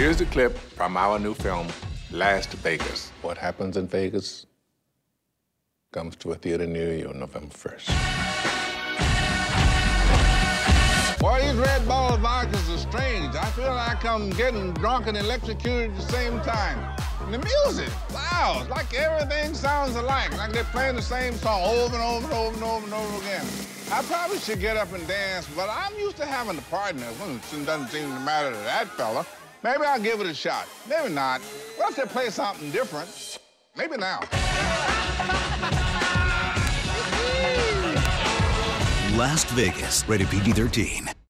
Here's the clip from our new film, Last Vegas. What happens in Vegas comes to a theater near you on November 1st. Boy, these red ball vodkas are strange. I feel like I'm getting drunk and electrocuted at the same time. And the music, wow, it's like everything sounds alike. Like they're playing the same song over and over and over and over and over again. I probably should get up and dance, but I'm used to having a partner. It doesn't seem to matter to that fella. Maybe I'll give it a shot. Maybe not. What if they play something different? Maybe now. Last Vegas, rated PG-13.